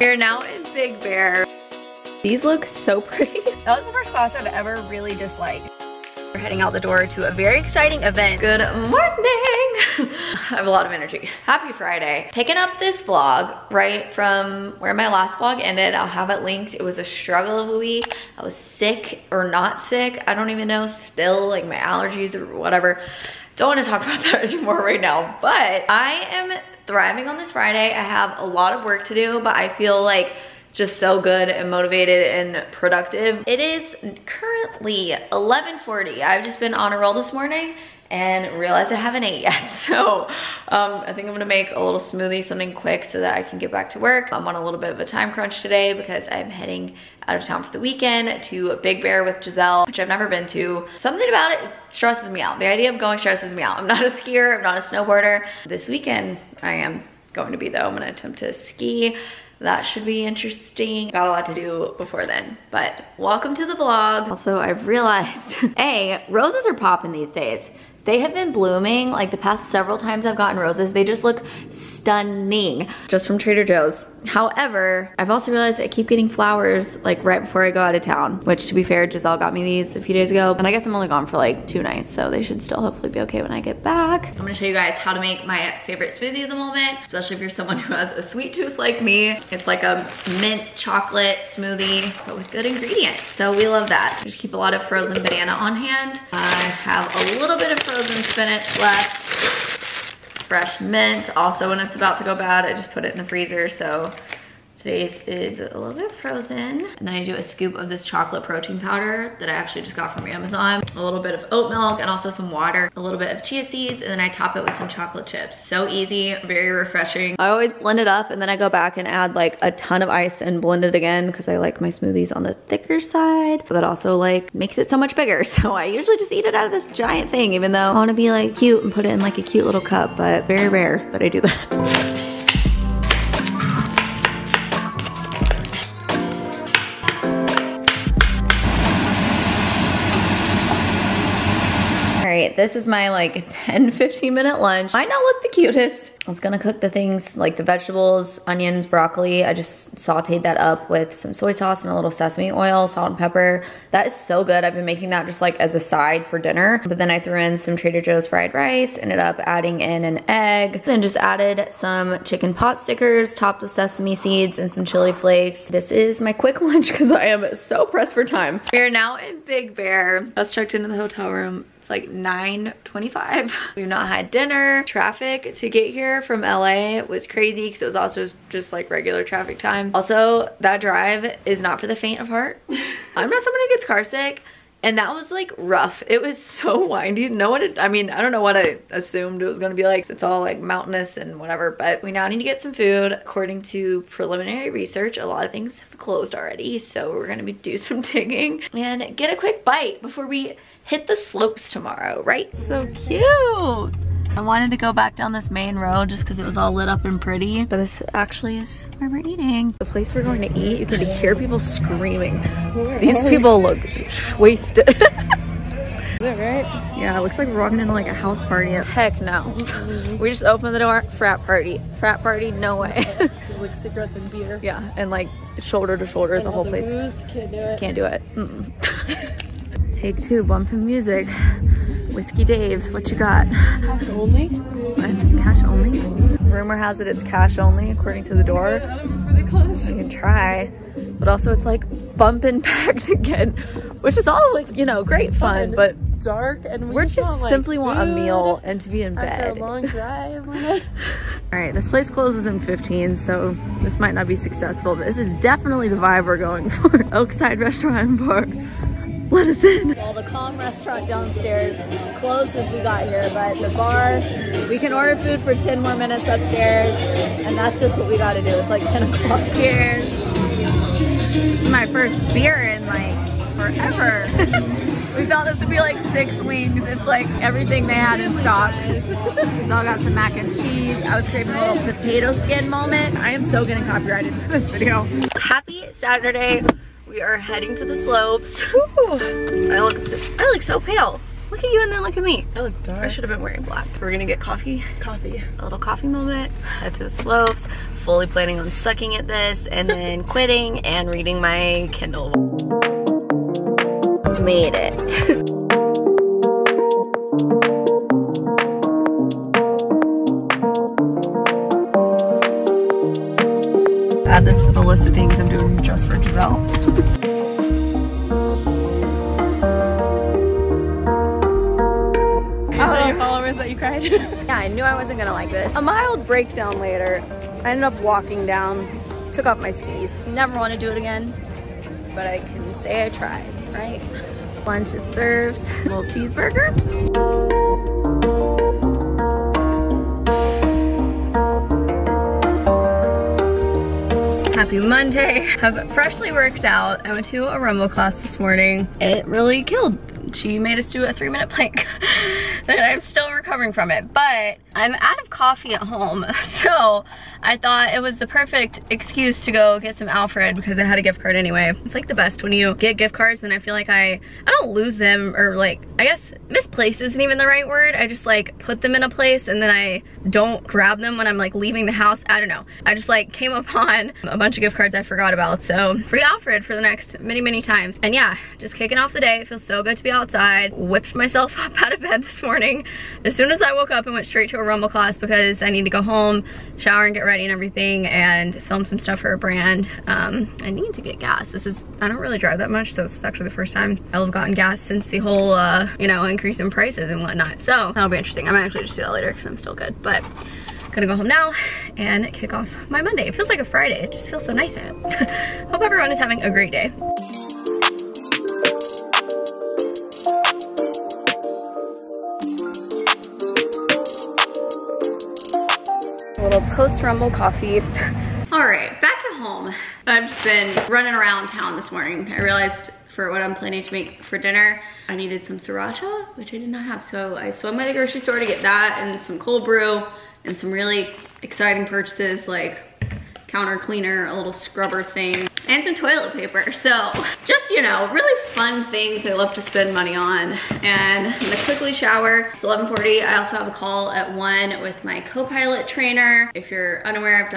We're now in Big Bear. These look so pretty. That was the first class I've ever really disliked. We're heading out the door to a very exciting event. Good morning. I have a lot of energy. Happy Friday. Picking up this vlog right from where my last vlog ended. I'll have it linked. It was a struggle of a week. I was sick or not sick. I don't even know still, like my allergies or whatever. Don't want to talk about that anymore right now, but I am thriving on this Friday. I have a lot of work to do, but I feel like just so good and motivated and productive. It is currently 11:40. I've just been on a roll this morning and realized I haven't ate yet. So I think I'm gonna make a little smoothie, something quick so that I can get back to work. I'm on a little bit of a time crunch today because I'm heading out of town for the weekend to Big Bear with Giselle, which I've never been to. Something about it stresses me out. The idea of going stresses me out. I'm not a skier, I'm not a snowboarder. This weekend I am going to be though. I'm gonna attempt to ski. That should be interesting. Got a lot to do before then, but welcome to the vlog. Also, I've realized, A, roses are popping these days. They have been blooming like the past several times I've gotten roses. They just look stunning just from Trader Joe's. However, I've also realized I keep getting flowers like right before I go out of town, which to be fair, Giselle got me these a few days ago. And I guess I'm only gone for like 2 nights, so they should still hopefully be okay when I get back. I'm gonna show you guys how to make my favorite smoothie of the moment, especially if you're someone who has a sweet tooth like me. It's like a mint chocolate smoothie, but with good ingredients. So we love that. Just keep a lot of frozen banana on hand. I have a little bit of frozen spinach left, fresh mint. Also, when it's about to go bad, I just put it in the freezer. So today's is a little bit frozen. And then I do a scoop of this chocolate protein powder that I actually just got from Amazon, a little bit of oat milk and also some water, a little bit of chia seeds, and then I top it with some chocolate chips. So easy, very refreshing. I always blend it up and then I go back and add like a ton of ice and blend it again because I like my smoothies on the thicker side, but that also like makes it so much bigger. So I usually just eat it out of this giant thing, even though I want to be like cute and put it in like a cute little cup, but very rare that I do that. This is my like 10-15 minute lunch. Might not look the cutest. I was gonna cook the things like the vegetables, onions, broccoli. I just sauteed that up with some soy sauce and a little sesame oil, salt and pepper. That is so good. I've been making that just like as a side for dinner. But then I threw in some Trader Joe's fried rice, ended up adding in an egg, then just added some chicken pot stickers topped with sesame seeds and some chili flakes. This is my quick lunch because I am so pressed for time. We are now in Big Bear. Just checked into the hotel room. Like 9:25. We've not had dinner. Traffic to get here from LA was crazy because it was also just like regular traffic time. Also, that drive is not for the faint of heart. I'm not someone who gets car sick, and that was like rough. It was so windy. No one, I mean, I don't know what I assumed it was gonna be like. It's all like mountainous and whatever, but we now need to get some food. According to preliminary research, a lot of things have closed already. So we're gonna do some digging and get a quick bite before we hit the slopes tomorrow, right? So cute. I wanted to go back down this main road just because it was all lit up and pretty, but this actually is where we're eating. The place we're going to eat, you can hear people screaming. These people look wasted. Is that right? Yeah, it looks like we're walking into like a house party. Heck no. We just opened the door, frat party. Frat party, no way. Like cigarettes and beer. Yeah, and like shoulder to shoulder, and the whole place. Can't do it. Can't do it. Mm-mm. Take two, bumping music. Whiskey Dave's, what you got? Cash only? What? Cash only? Rumor has it it's cash only, according to the door. I don't know if they close. You can try. But also it's like bumping packed again, which is all, like, you know, great fun, but dark, and we're just want, like, simply want a meal and to be in bed. After a long drive. All right, this place closes in 15, so this might not be successful, but this is definitely the vibe we're going for. Oakside Restaurant and Bar. Let us in. Well, the calm restaurant downstairs closed as we got here, but the bar, we can order food for 10 more minutes upstairs, and that's just what we gotta do. It's like 10 o'clock. Cheers. This is my first beer in like forever. We thought this would be like 6 wings. It's like everything they had in stock. We all got some mac and cheese. I was craving a little potato skin moment. I am so getting copyrighted for this video. Happy Saturday. We are heading to the slopes. Ooh. I look so pale. Look at you and then look at me. I look dark. I should have been wearing black. We're gonna get coffee. Coffee. A little coffee moment. Head to the slopes. Fully planning on sucking at this and then quitting and reading my Kindle. Made it. Add this to the list of things I'm doing just for Giselle. Is that your followers that you cried? Yeah, I knew I wasn't gonna like this. A mild breakdown later, I ended up walking down, took off my skis. Never want to do it again, but I can say I tried, right? Lunch is served. A little cheeseburger. Happy Monday. I've freshly worked out. I went to a Rumble class this morning. It really killed. She made us do a 3-minute plank. And I'm still recovering from it, but I'm out of coffee at home. So I thought it was the perfect excuse to go get some Alfred because I had a gift card anyway. It's like the best when you get gift cards and I feel like I don't lose them, or like, I guess misplace isn't even the right word. I just like put them in a place and then I don't grab them when I'm like leaving the house. I don't know. I just like came upon a bunch of gift cards I forgot about. So free Alfred for the next many, many times. And yeah, just kicking off the day. It feels so good to be outside. Whipped myself up out of bed this morning. As soon as I woke up and went straight to a Rumble class because I need to go home, shower and get ready and everything and film some stuff for a brand. I need to get gas. I don't really drive that much, so this is actually the first time I'll have gotten gas since the whole, you know, increase in prices and whatnot. So that'll be interesting. I might actually just do that later because I'm still good, but I'm gonna go home now and kick off my Monday. It feels like a Friday. It just feels so nice in it. Hope everyone is having a great day. A little post-Rumble coffee. All right, back at home. I've just been running around town this morning. I realized for what I'm planning to make for dinner, I needed some sriracha, which I did not have. So I swung by the grocery store to get that and some cold brew and some really exciting purchases like counter cleaner, a little scrubber thing, and some toilet paper. So just, you know, really fun things I love to spend money on. And I'm gonna quickly shower. It's 11:40. I also have a call at 1 with my Copilot trainer. If you're unaware, I've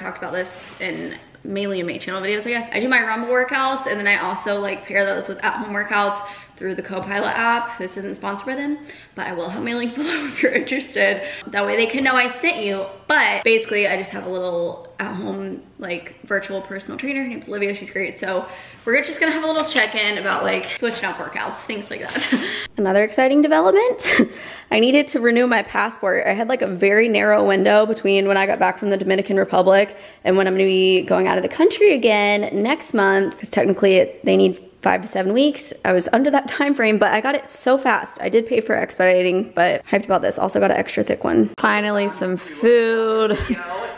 talked about this in mainly in my channel videos, I guess. I do my Rumble workouts and then I also like pair those with at-home workouts through the Copilot app. This isn't sponsored by them, but I will have my link below if you're interested. That way they can know I sent you. But basically I just have a little at-home like virtual personal trainer. Her name's Olivia, she's great. So we're just gonna have a little check-in about like switching out workouts, things like that. Another exciting development. I needed to renew my passport. I had like a very narrow window between when I got back from the Dominican Republic and when I'm gonna be going out of the country again next month, because technically they need 5 to 7 weeks. I was under that time frame, but I got it so fast. I did pay for expediting, but hyped about this. Also got an extra thick one. Finally, some food.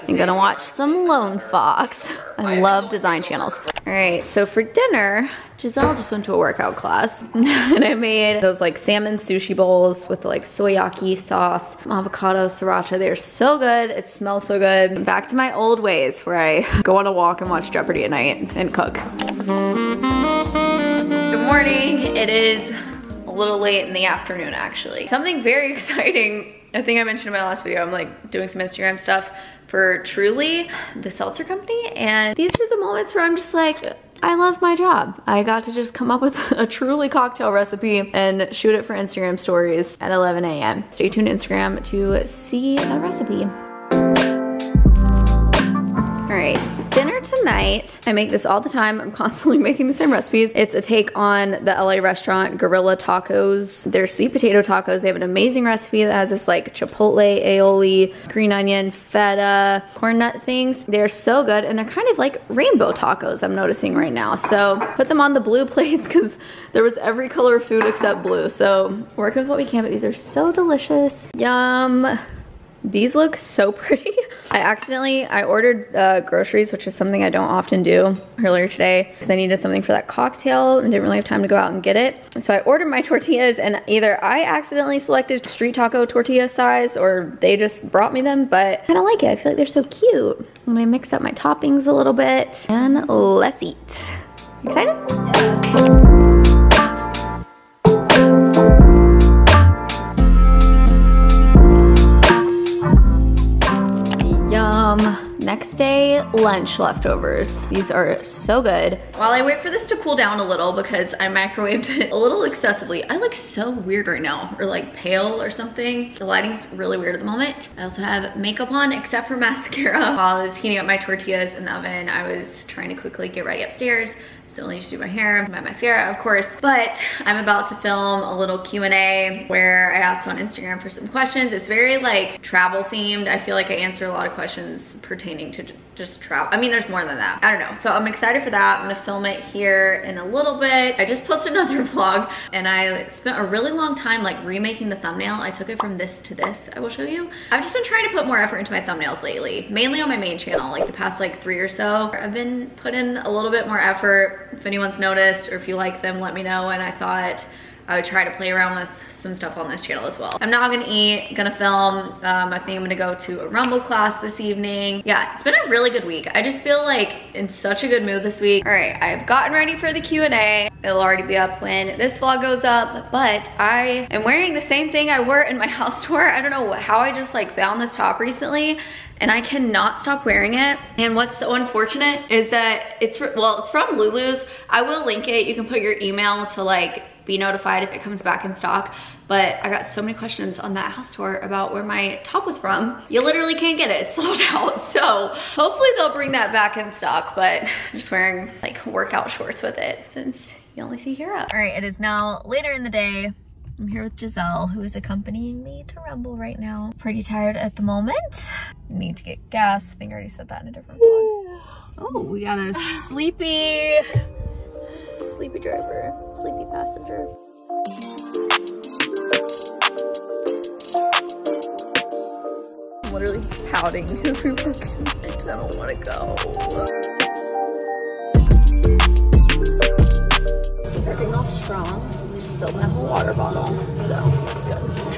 I'm gonna watch some Lone Fox. I love design channels. All right, so for dinner, Giselle just went to a workout class and I made those like salmon sushi bowls with like soyaki sauce, avocado, sriracha. They're so good. It smells so good. Back to my old ways where I go on a walk and watch Jeopardy at night and cook. Good morning. It is a little late in the afternoon actually. Something very exciting. I think I mentioned in my last video, I'm like doing some Instagram stuff for Truly, the seltzer company. And these are the moments where I'm just like, I love my job. I got to just come up with a Truly cocktail recipe and shoot it for Instagram stories at 11 a.m. Stay tuned to Instagram to see the recipe. All right, dinner tonight. I make this all the time. I'm constantly making the same recipes. It's a take on the LA restaurant Gorilla Tacos. They're sweet potato tacos. They have an amazing recipe that has this like chipotle, aioli, green onion, feta, corn nut things. They're so good and they're kind of like rainbow tacos I'm noticing right now. So put them on the blue plates because there was every color of food except blue. So work with what we can, but these are so delicious. Yum. These look so pretty. I ordered groceries, which is something I don't often do, earlier today because I needed something for that cocktail and didn't really have time to go out and get it. So I ordered my tortillas and either I accidentally selected street taco tortilla size or they just brought me them, but I kind of like it. I feel like they're so cute. I'm gonna mix up my toppings a little bit and let's eat. Excited? Yeah. Next day, lunch leftovers. These are so good. While I wait for this to cool down a little because I microwaved it a little excessively. I look so weird right now, or like pale or something. The lighting's really weird at the moment. I also have makeup on except for mascara. While I was heating up my tortillas in the oven, I was trying to quickly get ready upstairs. Still need to do my hair, my mascara, of course, but I'm about to film a little Q&A where I asked on Instagram for some questions. It's very like travel themed. I feel like I answer a lot of questions pertaining to just travel. I mean, there's more than that. I don't know. So I'm excited for that. I'm gonna film it here in a little bit. I just posted another vlog and I spent a really long time like remaking the thumbnail. I took it from this to this, I will show you. I've just been trying to put more effort into my thumbnails lately, mainly on my main channel, like the past like 3 or so. I've been putting a little bit more effort. If anyone's noticed or if you like them, let me know. And I thought I would try to play around with some stuff on this channel as well. I'm not gonna eat, gonna film. I think I'm gonna go to a Rumble class this evening. Yeah, it's been a really good week. I just feel like in such a good mood this week. All right, I've gotten ready for the Q&A. It'll already be up when this vlog goes up, but I am wearing the same thing I wore in my house tour. I don't know how I just like found this top recently and I cannot stop wearing it. And what's so unfortunate is that it's from Lulu's. I will link it. You can put your email to like be notified if it comes back in stock. But I got so many questions on that house tour about where my top was from. You literally can't get it, it's sold out. So hopefully they'll bring that back in stock, but I'm just wearing like workout shorts with it since you only see here up. All right, it is now later in the day. I'm here with Giselle, who is accompanying me to Rumble right now. Pretty tired at the moment. Need to get gas. I think I already said that in a different vlog. Oh, we got a sleepy driver, sleepy passenger. I'm literally pouting because we were connected. I don't want to go. Starting off strong. We still have a water bottle, so that's good.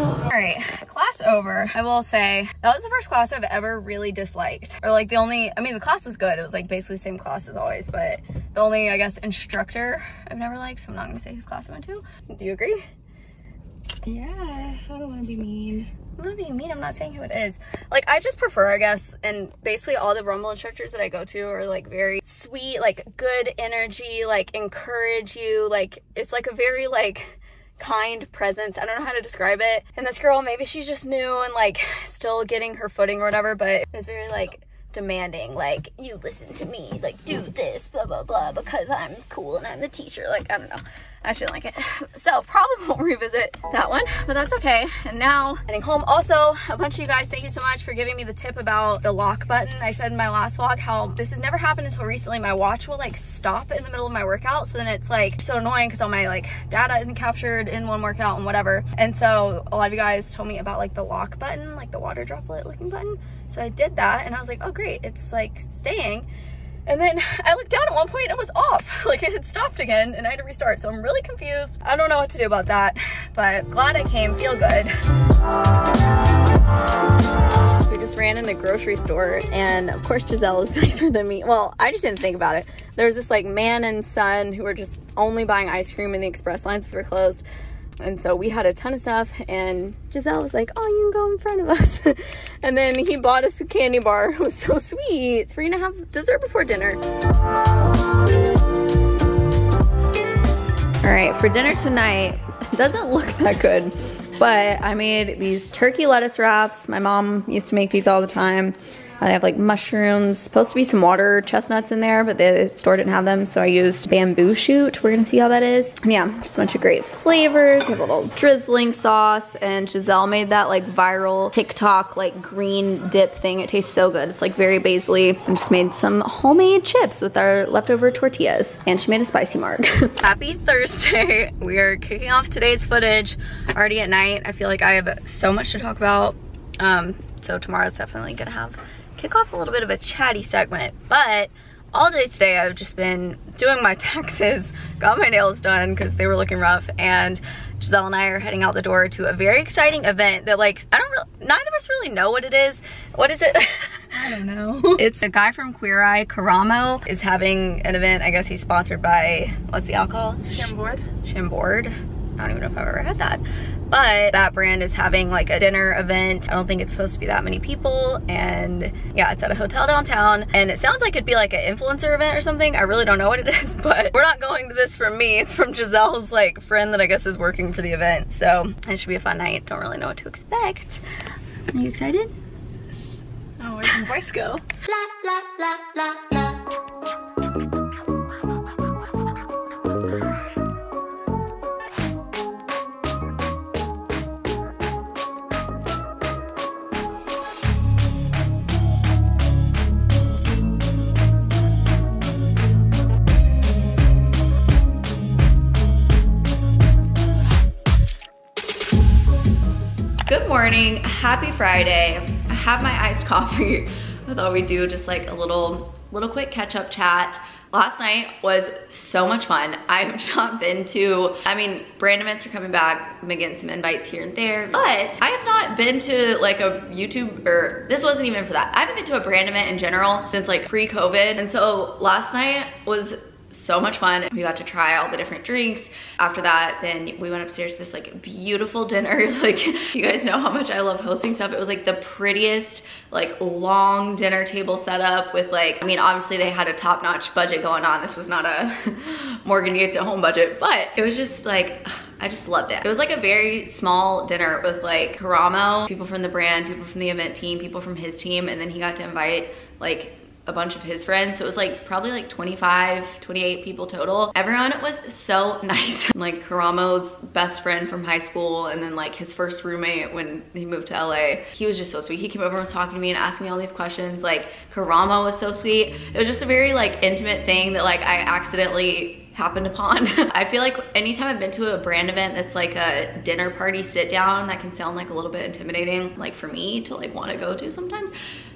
All right, class over. I will say that was the first class I've ever really disliked, or like the only. I mean, the class was good. It was like basically the same class as always, but. The only, I guess, instructor I've never liked, so I'm not gonna say whose class I went to. Do you agree? Yeah, I don't wanna be mean. I'm not being mean, I'm not saying who it is. Like, I just prefer, I guess, and basically all the Rumble instructors that I go to are like very sweet, like good energy, like encourage you, like it's like a very like kind presence. I don't know how to describe it. And this girl, maybe she's just new and like still getting her footing or whatever, but it was very like demanding, like, you listen to me, like, do this, blah, blah, blah, because I'm cool and I'm the teacher. Like, I don't know. I shouldn't like it. So probably won't revisit that one, but that's okay. And now heading home. Also, a bunch of you guys, thank you so much for giving me the tip about the lock button. I said in my last vlog how this has never happened until recently. My watch will like stop in the middle of my workout. So then it's like so annoying because all my like data isn't captured in one workout and whatever. And so a lot of you guys told me about like the lock button, like the water droplet looking button. So I did that and I was like, oh great, it's like staying. And then I looked down at one point and it was off. Like it had stopped again and I had to restart. So I'm really confused. I don't know what to do about that, but glad I came, feel good. We just ran in the grocery store and of course Giselle is nicer than me. Well, I just didn't think about it. There was this like man and son who were just only buying ice cream in the express lines if we were closed. And so we had a ton of stuff and Giselle was like, oh, you can go in front of us. And then he bought us a candy bar. It was so sweet. So we're gonna have dessert before dinner. All right, for dinner tonight, it doesn't look that good, but I made these turkey lettuce wraps. My mom used to make these all the time. I have like mushrooms, supposed to be some water chestnuts in there, but the store didn't have them, so I used bamboo shoot. We're gonna see how that is. And yeah, just a bunch of great flavors. I have a little drizzling sauce, and Giselle made that like viral TikTok like green dip thing. It tastes so good. It's like very basil-y. And just made some homemade chips with our leftover tortillas. And she made a spicy marg. Happy Thursday. We are kicking off today's footage already at night. I feel like I have so much to talk about. So tomorrow's definitely gonna kick off a little bit of a chatty segment, but all day today I've just been doing my taxes, got my nails done because they were looking rough, and Giselle and I are heading out the door to a very exciting event that like, neither of us really know what it is. What is it? I don't know. It's a guy from Queer Eye, Karamo, is having an event. I guess he's sponsored by, what's the alcohol? Chambord. I don't even know if I've ever had that. But that brand is having like a dinner event. I don't think it's supposed to be that many people. And yeah, it's at a hotel downtown. And it sounds like it'd be like an influencer event or something. I really don't know what it is, but we're not going to this from me. It's from Giselle's like friend that I guess is working for the event. So it should be a fun night. Don't really know what to expect. Are you excited? Yes. Oh, where'd your voice go? La, la, la, la, la. Morning, happy Friday. I have my iced coffee. I thought we'd do just like a little quick catch up chat. Last night was so much fun. I have not been to, I mean, brand events are coming back. I'm getting some invites here and there, but I have not been to like a YouTube, or this wasn't even for that. I haven't been to a brand event in general since like pre-COVID. And so last night was so much fun. We got to try all the different drinks. After that, then we went upstairs to this like beautiful dinner. Like, you guys know how much I love hosting stuff. It was like the prettiest, like long dinner table setup with like, I mean, obviously they had a top-notch budget going on. This was not a Morgan Yates at home budget, but it was just like, I just loved it. It was like a very small dinner with like Karamo, people from the brand, people from the event team, people from his team, and then he got to invite like a bunch of his friends. So it was like probably like 25, 28 people total. Everyone was so nice. Like Karamo's best friend from high school and then like his first roommate when he moved to LA. He was just so sweet. He came over and was talking to me and asked me all these questions. Like Karamo was so sweet. It was just a very like intimate thing that like I accidentally happened upon. I feel like anytime I've been to a brand event that's like a dinner party sit down, that can sound like a little bit intimidating, like for me to like want to go to sometimes.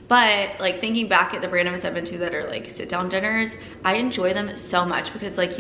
But like thinking back at the brand events I've been to that are like sit down dinners, I enjoy them so much because like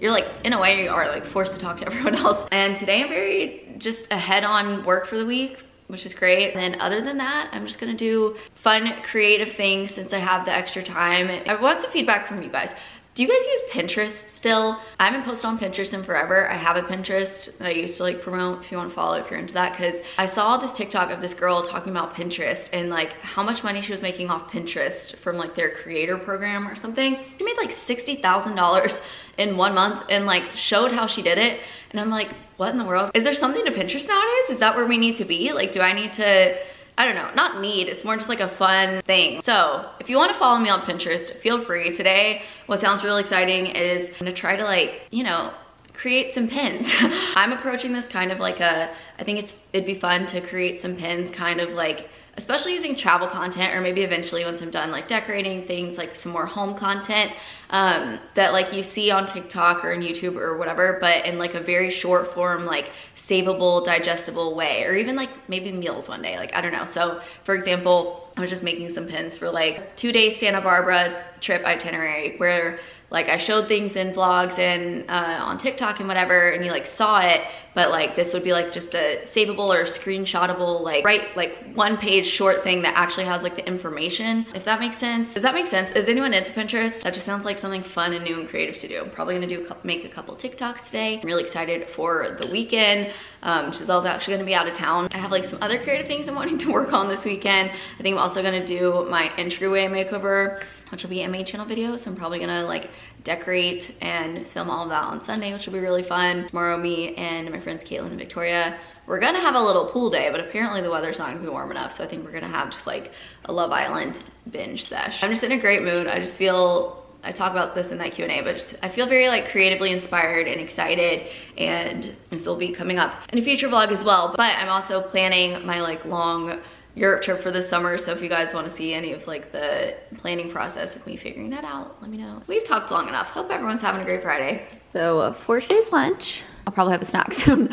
you're like, in a way you are like forced to talk to everyone else. And today I'm very just ahead on work for the week, which is great. And then other than that, I'm just gonna do fun, creative things since I have the extra time. I want some feedback from you guys. Do you guys use Pinterest still? I haven't posted on Pinterest in forever. I have a Pinterest that I used to like promote if you want to follow, if you're into that, because I saw this TikTok of this girl talking about Pinterest and like how much money she was making off Pinterest from like their creator program or something. She made like $60,000 in 1 month and like showed how she did it. And I'm like, what in the world? Is there something to Pinterest nowadays? Is that where we need to be? Like, do I need to, I don't know, not need, it's more just like a fun thing. So if you want to follow me on Pinterest, feel free. Today, what sounds really exciting is I'm gonna try to like, you know, create some pins. I'm approaching this kind of like a, I think it'd be fun to create some pins kind of like, especially using travel content, or maybe eventually once I'm done like decorating things, like some more home content that like you see on TikTok or on YouTube or whatever, but in like a very short form, like savable, digestible way, or even like maybe meals one day, like I don't know. So for example, I was just making some pins for like 2-day Santa Barbara trip itinerary where like I showed things in vlogs and on TikTok and whatever, and you like saw it, but like this would be like just a savable or screenshotable, like right, like 1-page short thing that actually has like the information, if that makes sense. Does that make sense? Is anyone into Pinterest? That just sounds like something fun and new and creative to do. I'm probably gonna make a couple TikToks today. I'm really excited for the weekend. Giselle's actually gonna be out of town. I have like some other creative things I'm wanting to work on this weekend. I think I'm also gonna do my entryway makeover, which will be a main channel video. So I'm probably gonna like decorate and film all of that on Sunday, which will be really fun. Tomorrow, me and my friends Caitlin and Victoria, we're gonna have a little pool day, but apparently the weather's not gonna be warm enough. So I think we're gonna have just like a Love Island binge sesh. I'm just in a great mood. I just feel, I talk about this in that Q&A, but just, I feel very like creatively inspired and excited, and this will be coming up in a future vlog as well. But I'm also planning my like long Europe trip for the summer, so if you guys want to see any of like the planning process of me figuring that out, let me know. We've talked long enough. Hope everyone's having a great Friday. So for today's lunch, I'll probably have a snack soon.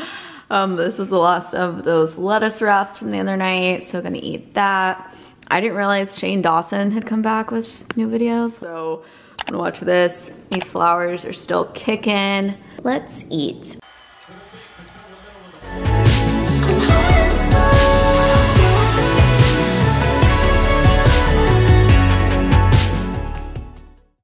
This is the last of those lettuce wraps from the other night, so gonna eat that. I didn't realize Shane Dawson had come back with new videos, so I'm gonna watch this. These flowers are still kicking. Let's eat.